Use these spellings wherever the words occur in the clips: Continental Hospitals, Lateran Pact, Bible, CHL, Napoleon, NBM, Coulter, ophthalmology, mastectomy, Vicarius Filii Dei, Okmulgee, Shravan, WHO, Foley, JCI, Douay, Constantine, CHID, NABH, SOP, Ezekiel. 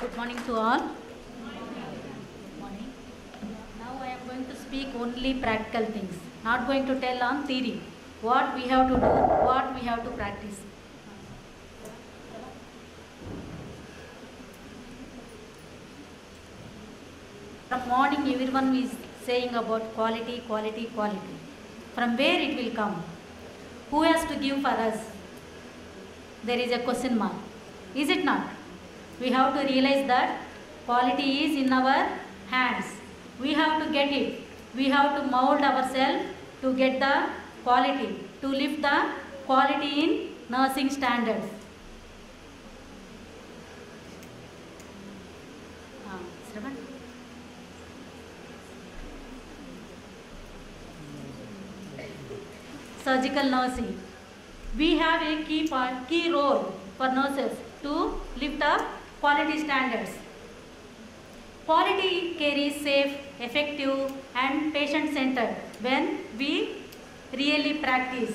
Good morning to all. Good morning. Now I am going to speak only practical things. Not going to tell on theory. What we have to do, what we have to practice. From morning everyone is saying about quality, quality, quality. From where it will come? Who has to give for us? There is a question mark. Is it not? We have to realize that quality is in our hands. We have to get it. We have to mold ourselves to get the quality, to lift the quality in nursing standards. Surgical nursing. We have a key role for nurses to lift up quality standards. Quality care is safe, effective and patient-centered when we really practice.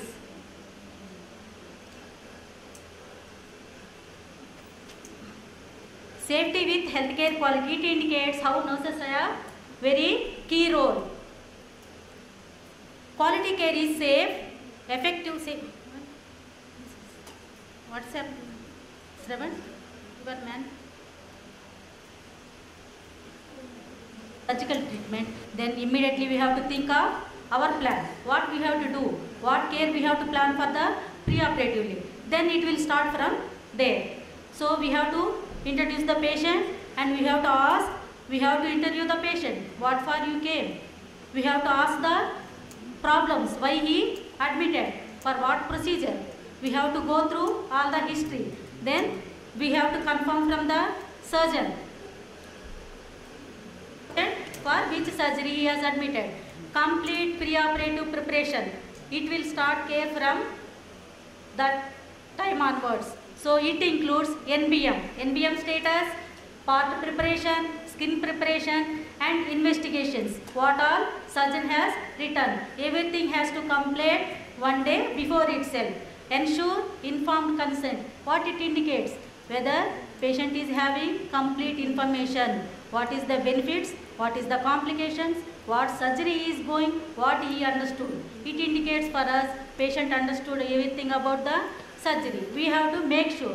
Safety with healthcare quality, it indicates how nurses have very key role. Quality care is safe, effective, safe. What's up? Shravan, you are man. Surgical treatment. Then immediately we have to think of our plan. What we have to do, what care we have to plan for the pre-operatively. Then it will start from there. So we have to introduce the patient and we have to ask, we have to interview the patient. What for you came? We have to ask the problems, why he admitted, for what procedure. We have to go through all the history. Then we have to confirm from the surgeon for which surgery he has admitted. Complete preoperative preparation. It will start care from that time onwards. So it includes NBM. NBM status, part preparation, skin preparation and investigations. What all surgeon has written. Everything has to complete one day before itself. Ensure informed consent. What it indicates? Whether patient is having complete information. What is the benefits? What is the complications? What surgery is going? What he understood. It indicates for us patient understood everything about the surgery. We have to make sure.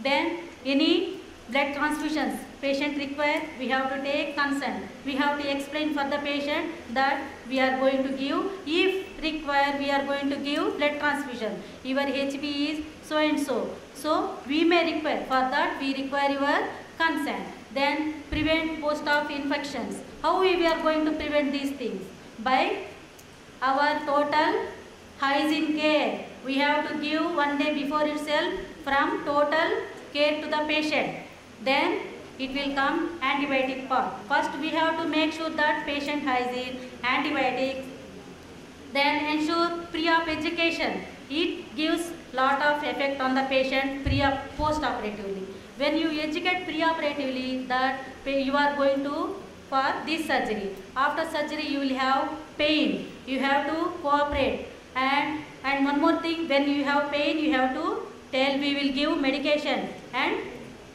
Then any blood transfusions patient require, we have to take consent. We have to explain for the patient that we are going to give, if required, we are going to give blood transfusion. Your HB is so and so. So we may require, for that we require your consent. Then prevent post-op infections. How we are going to prevent these things? By our total hygiene care. We have to give one day before itself from total care to the patient. Then it will come antibiotic part. First we have to make sure that patient hygiene, antibiotics. Then ensure pre-op education. It gives lot of effect on the patient pre-op, post-operatively. When you educate pre-operatively that you are going to for this surgery. After surgery you will have pain. You have to cooperate. And one more thing, when you have pain you have to tell, we will give medication and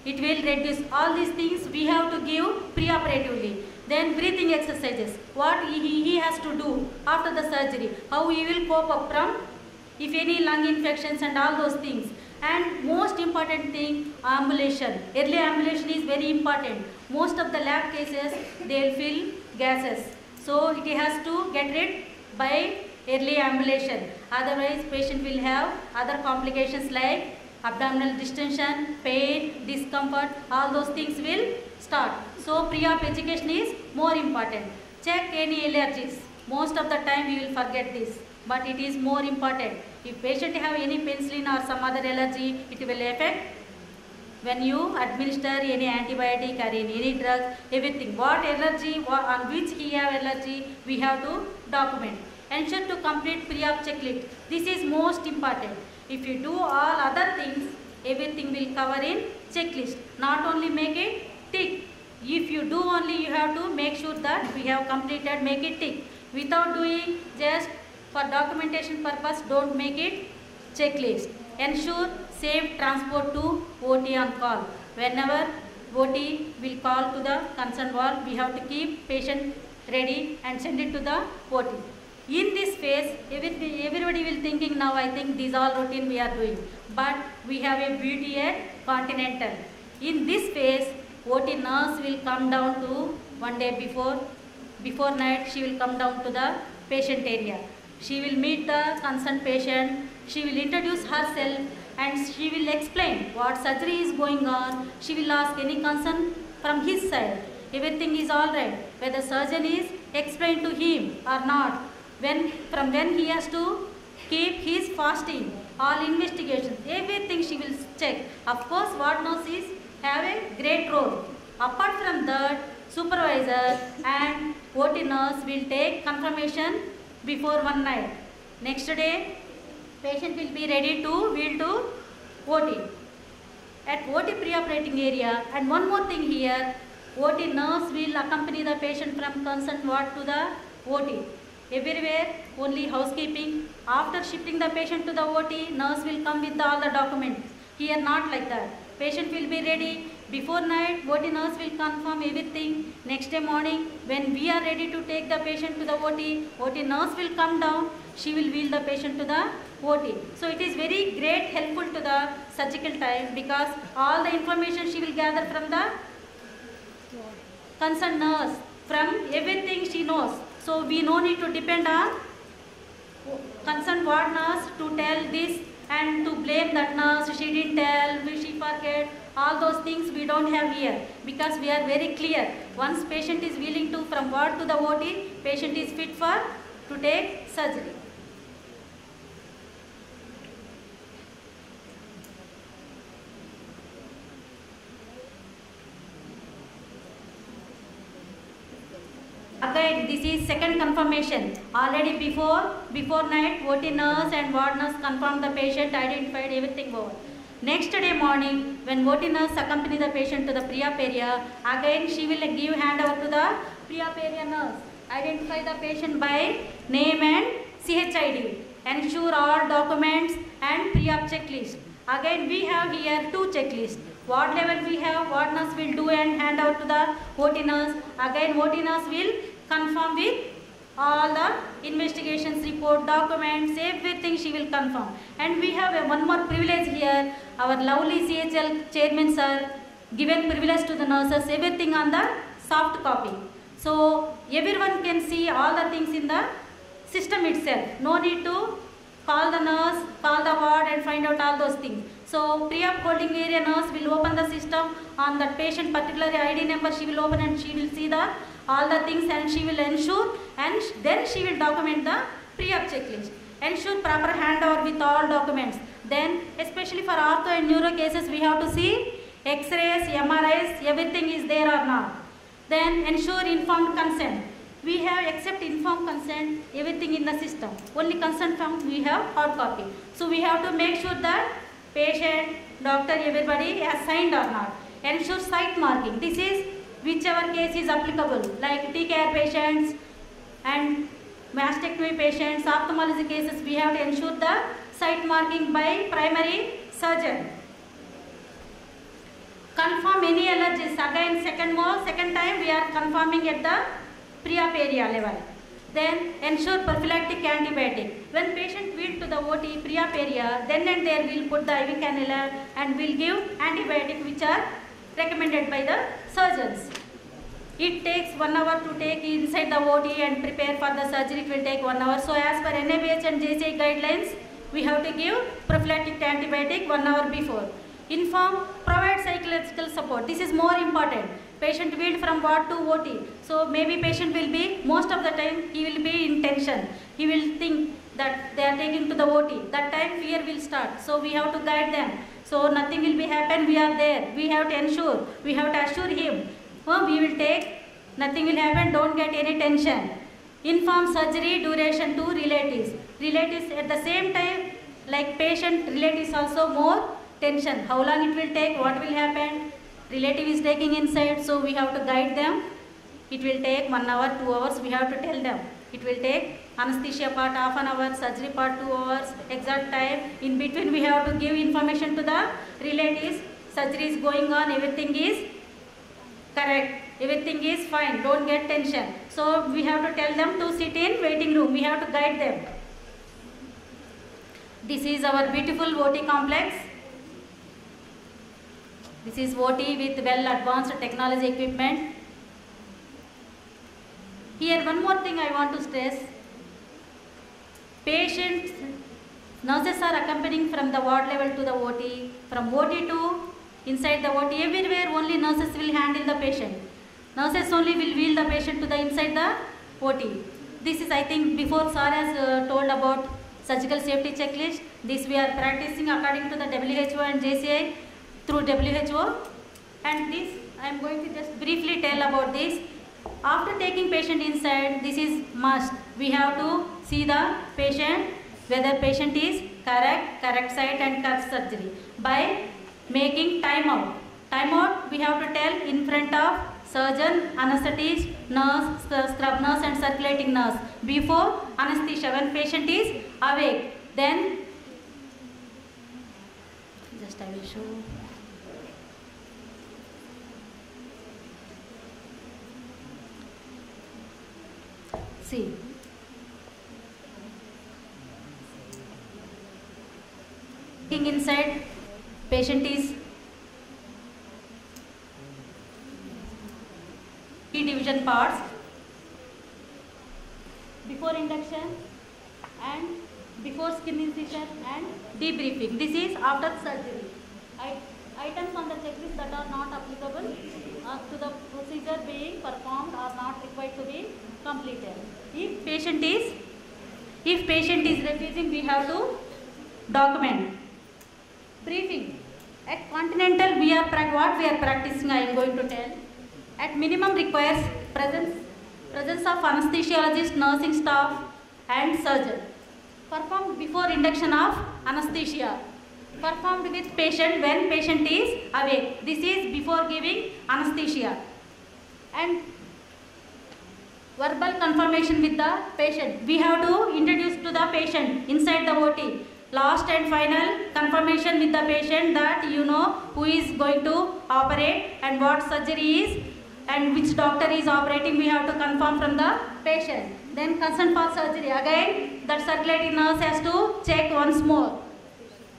it will reduce. All these things we have to give pre-operatively. Then breathing exercises. What he has to do after the surgery. How he will cope up from if any lung infections and all those things. And most important thing, ambulation. Early ambulation is very important. Most of the lab cases, they'll fill gases. So it has to get rid by early ambulation. Otherwise, patient will have other complications like abdominal distension, pain, discomfort, all those things will start. So pre-op education is more important. Check any allergies. Most of the time you will forget this, but it is more important. If patient have any penicillin or some other allergy, it will affect. When you administer any antibiotic or any drug, everything, what allergy, on which he have allergy, we have to document. Ensure to complete pre-op checklist. This is most important. If you do all other things, everything will cover in checklist. Not only make it tick. If you do only, you have to make sure that we have completed, make it tick. Without doing, just for documentation purpose, don't make it checklist. Ensure safe transport to OT on call. Whenever OT will call to the concerned ward. We have to keep patient ready and send it to the OT. In this phase, everybody will thinking now, I think these all routine we are doing. But we have a beauty at Continental. In this phase, OT nurse will come down to one day before night, she will come down to the patient area. She will meet the concerned patient, she will introduce herself and she will explain what surgery is going on. She will ask any concern from his side. Everything is alright, whether surgeon is explained to him or not. From when he has to keep his fasting, all investigations, everything she will check. Of course, ward nurses have a great role. Apart from that, supervisor and OT nurse will take confirmation before one night. Next day, patient will be ready to wheel to OT. At OT pre-operating area, and one more thing here, OT nurse will accompany the patient from concerned ward to the OT. Everywhere only housekeeping. After shifting the patient to the OT, nurse will come with all the documents. Here not like that. Patient will be ready. Before night, OT nurse will confirm everything. Next day morning, when we are ready to take the patient to the OT, OT nurse will come down. She will wheel the patient to the OT. So it is very great helpful to the surgical time because all the information she will gather from the concerned nurse, from everything she knows. So we no need to depend on concerned ward nurse to tell this and to blame that nurse, she didn't tell, she forget, all those things we don't have here because we are very clear. Once patient is willing to from ward to the OT, patient is fit for to take surgery. Again, this is second confirmation. Already before night, OT nurse and ward nurse confirmed the patient, identified everything over. Next day morning, when OT nurse accompany the patient to the pre-op area, again she will give handover to the pre-op area nurse. Identify the patient by name and CHID. Ensure all documents and pre-op checklist. Again, we have here two checklists. Ward level we have, ward nurse will do and hand out to the OT nurse. Again, OT nurse will confirm with all the investigations report, documents, everything she will confirm. And we have one more privilege here. Our lovely CHL chairman sir given privilege to the nurses, everything on the soft copy. So everyone can see all the things in the system itself. No need to call the nurse, call the ward and find out all those things. So pre-op holding area nurse will open the system on that patient particular ID number she will open and she will see the all the things and she will ensure and then she will document the pre-op checklist. Ensure proper handover with all documents. Then especially for ortho and neuro cases we have to see X-rays, MRIs, everything is there or not. Then ensure informed consent. We have accept informed consent everything in the system. Only consent form we have hard copy. So we have to make sure that patient, doctor, everybody has signed or not. Ensure site marking. This is whichever case is applicable, like T-care patients and mastectomy patients, ophthalmology cases, we have to ensure the site marking by primary surgeon. Confirm any allergies. Again, second time we are confirming at the pre-op area level. Then ensure prophylactic antibiotic. When patient wheeled to the OT pre-op area, then and there we'll put the IV cannula and we'll give antibiotic which are recommended by the surgeons. It takes 1 hour to take inside the OT and prepare for the surgery. It will take 1 hour. So as per NABH and JCI guidelines, we have to give prophylactic antibiotic 1 hour before. Inform, provide psychological support. This is more important. Patient wheeled from ward to OT. So maybe patient will be, most of the time he will be in tension. He will think that they are taking to the OT. That time fear will start. So we have to guide them. So nothing will be happen. We are there. We have to ensure. We have to assure him. Oh, we will take. Nothing will happen. Don't get any tension. Inform surgery duration to relatives. Relatives at the same time, like patient, relatives also more tension. How long it will take? What will happen? Relative is taking inside, so we have to guide them. It will take 1 hour, 2 hours, we have to tell them. It will take anesthesia part half an hour, surgery part 2 hours, exact time. In between we have to give information to the relatives. Surgery is going on, everything is correct, everything is fine, don't get tension. So we have to tell them to sit in waiting room, we have to guide them. This is our beautiful OT complex. This is OT with well advanced technology equipment. Here one more thing I want to stress. Patients, nurses are accompanying from the ward level to the OT, from OT to inside the OT, everywhere only nurses will handle the patient. Nurses only will wheel the patient to the inside the OT. This is, I think, before Sir has told about surgical safety checklist. This we are practicing according to the WHO and JCI through WHO. And this I am going to just briefly tell about this. After taking patient inside, this is must. We have to see the patient, whether patient is correct site and correct surgery by making timeout. Timeout we have to tell in front of surgeon, anesthetist, nurse, scrub nurse and circulating nurse before anesthesia when patient is awake. Then just I will show. See. Looking inside, patient is key division parts before induction and before skin incision and debriefing. This is after surgery. Items on the checklist that are not applicable to the procedure being performed are not required to be completed. If patient is refusing, we have to document. Briefing. At Continental, what we are practicing, I am going to tell. At minimum requires presence of anesthesiologist, nursing staff and surgeon. Performed before induction of anesthesia. Performed with patient when patient is awake. This is before giving anesthesia. And verbal confirmation with the patient. We have to introduce to the patient inside the OT. Last and final confirmation with the patient that you know who is going to operate and what surgery is and which doctor is operating, we have to confirm from the patient. Then consent for surgery. Again, the circulating nurse has to check once more.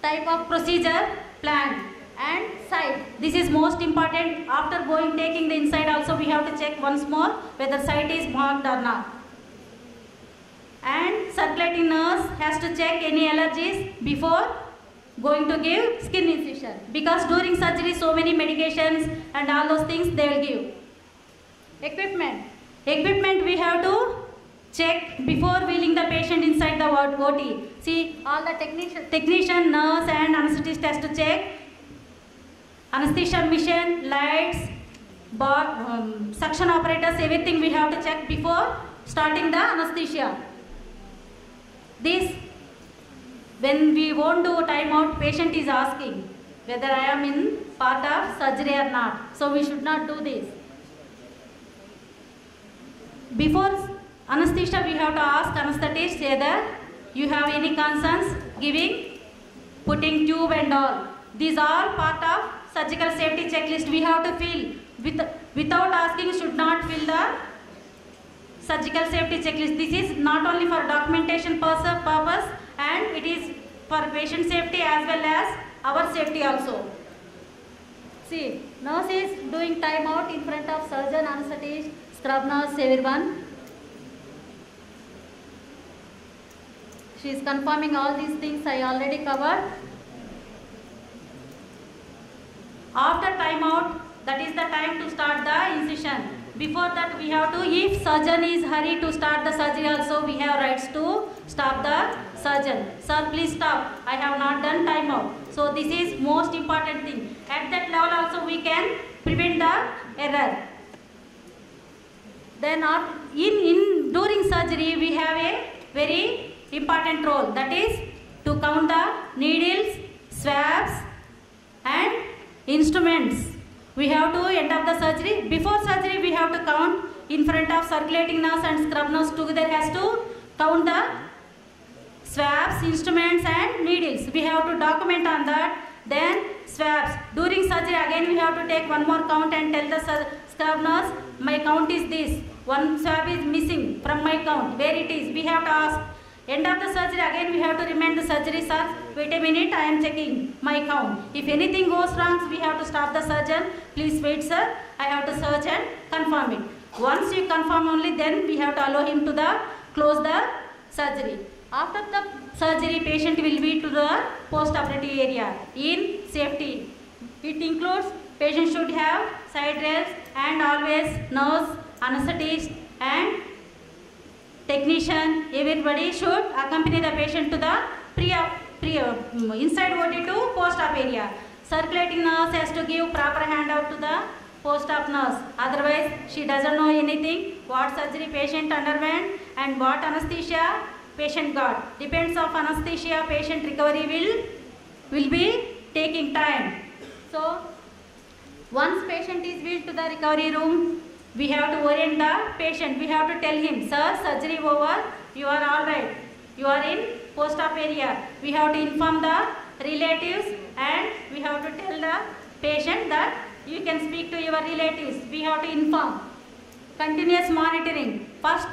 Type of procedure, plan and site. This is most important. After taking the inside also, we have to check once more whether site is marked or not. And circulating nurse has to check any allergies before going to give skin incision, because during surgery so many medications and all those things they will give. Equipment we have to check before wheeling the patient inside the OT. See, all the technician, nurse and anesthetist has to check anesthesia machine, lights, suction apparatus, everything we have to check before starting the anesthesia. This, when we won't do timeout, patient is asking whether I am in part of surgery or not. So we should not do this. Before anesthesia, we have to ask anesthetist whether you have any concerns giving, putting tube and all. These are part of surgical safety checklist. We have to fill. Without asking, should not fill the surgical safety checklist. This is not only for documentation purpose, and it is for patient safety as well as our safety also. See, nurse is doing timeout in front of surgeon, anesthetist, scrub nurse, everyone. She is confirming all these things I already covered. After timeout, that is the time to start the incision. Before that we have to, if surgeon is hurried to start the surgery also, we have rights to stop the surgeon. Sir, please stop. I have not done timeout. So this is most important thing. At that level also we can prevent the error. Then during surgery we have a very important role. That is to count the needles, swabs and instruments. We have to end up the surgery. Before surgery, we have to count in front of circulating nurse and scrub nurse together has to count the swabs, instruments and needles. We have to document on that. Then swabs. During surgery, again we have to take one more count and tell the Staff nurse, my count is this. One swab is missing from my count. Where it is? We have to ask. End of the surgery, again we have to remind the surgery staff, wait a minute, I am checking my count. If anything goes wrong, we have to stop the surgeon. Please wait, sir. I have to search and confirm it. Once you confirm only, then we have to allow him to close the surgery. After the surgery, patient will be to the post-operative area in safety. It includes patient should have side rails and always nurse, anesthetist and technician. Everybody should accompany the patient to the inside OT to post-op area. Circulating nurse has to give proper handout to the post-op nurse. Otherwise, she doesn't know anything what surgery patient underwent and what anesthesia patient got. Depends on anesthesia, patient recovery will be taking time. So, once patient is wheeled to the recovery room, we have to orient the patient. We have to tell him, sir, surgery over, you are all right. You are in post-op area. We have to inform the relatives and we have to tell the patient that you can speak to your relatives. We have to inform. Continuous monitoring. First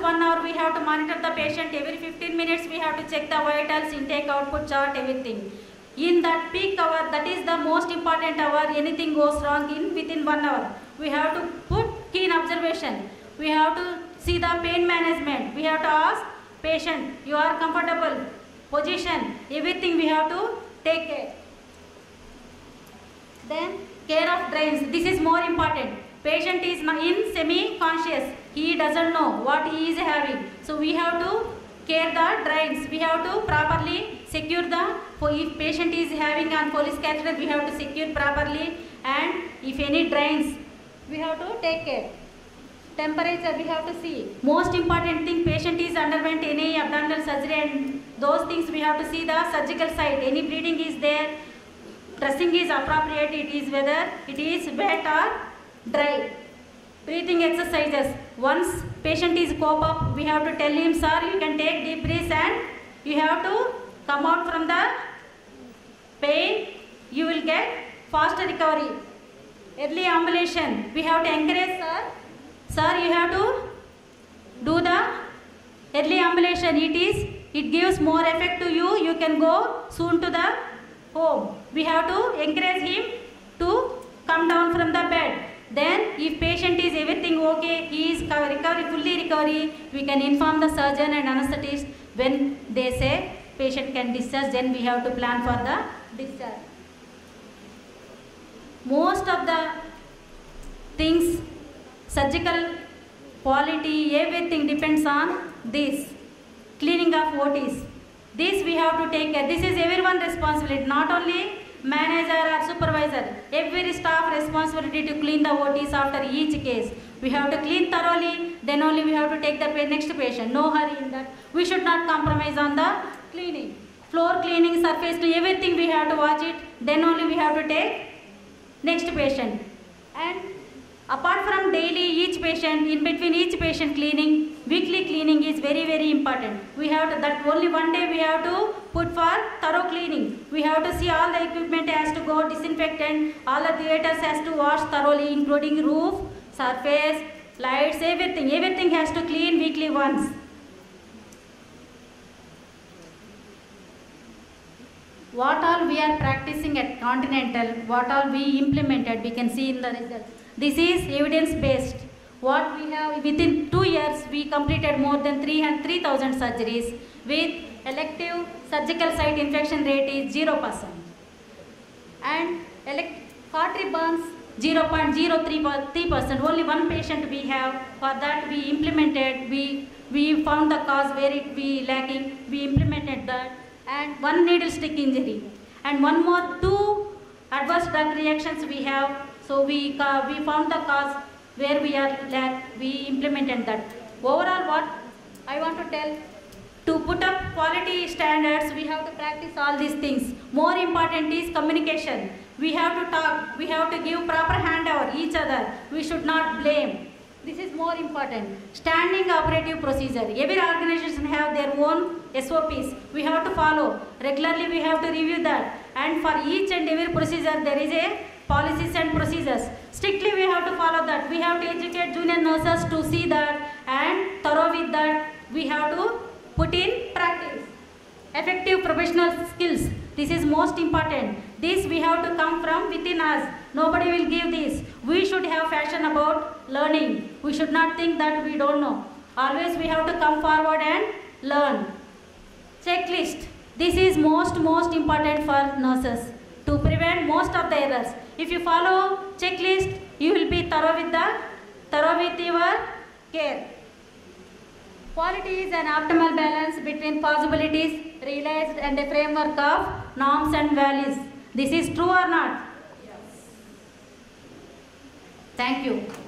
1 hour we have to monitor the patient. Every 15 minutes we have to check the vitals, intake, output chart, everything. In that peak hour, that is the most important hour, anything goes wrong within 1 hour. We have to put keen observation. We have to see the pain management. We have to ask patient, you are comfortable, position, everything we have to take care. Then care of drains. This is more important. Patient is in semi-conscious. He doesn't know what he is having. So we have to care the drains. We have to properly secure the, if patient is having a Foley catheter, we have to secure properly, and if any drains, we have to take care. Temperature, we have to see. Most important thing, patient is underwent any abdominal surgery and those things we have to see the surgical site. Any bleeding is there, dressing is appropriate, it is whether it is wet or dry. Breathing exercises. Once patient is cope up, we have to tell him, sir, you can take deep breaths and you have to come out from the pain. You will get faster recovery. Early ambulation. We have to encourage, sir. Sir, you have to do the early ambulation. It gives more effect to you. You can go soon to the home. We have to encourage him to come down from the bed. Then if patient is everything okay, he is fully recovery, we can inform the surgeon and anesthetist. When they say patient can discharge, then we have to plan for the discharge. Most of the things, surgical quality, everything depends on this. Cleaning of OTs. This we have to take care. This is everyone's responsibility, not only manager or supervisor. Every staff responsibility to clean the OTs after each case. We have to clean thoroughly, then only we have to take the next patient. No hurry in that. We should not compromise on the cleaning. Floor cleaning, surface cleaning, everything we have to watch it, then only we have to take next patient. And apart from daily each patient, in between each patient cleaning, weekly cleaning is very, very important. We have to, that only one day we have to put for thorough cleaning. We have to see all the equipment has to go disinfectant, all the theaters has to wash thoroughly, including roof, surface, lights, everything. Everything has to clean weekly once. What all we are practicing at Continental, what all we implemented, we can see in the results. This is evidence-based. What we have, within 2 years, we completed more than 3,000 surgeries with elective surgical site infection rate is 0%. And artery burns 0.03%. Only one patient we have. For that we implemented, we found the cause where it be lacking. We implemented that. And one needle stick injury. And one more, 2 adverse drug reactions we have. So we found the cause where we are lack, we implemented that. Overall what I want to tell, to put up quality standards, we have to practice all these things. More important is communication. We have to talk, we have to give proper handover each other. We should not blame. This is more important. Standing operative procedure. Every organization have their own SOPs. We have to follow. Regularly we have to review that. And for each and every procedure there is a policies and procedures. Strictly we have to follow that. We have to educate junior nurses to see that and thorough with that. We have to put in practice. Effective professional skills. This is most important. This we have to come from within us. Nobody will give this. We should have passion about learning. We should not think that we don't know. Always we have to come forward and learn. Checklist. This is most important for nurses to prevent most of the errors. If you follow checklist, you will be thorough with your care. Quality is an optimal balance between possibilities realized and a framework of norms and values. This is true or not? Yes. Thank you.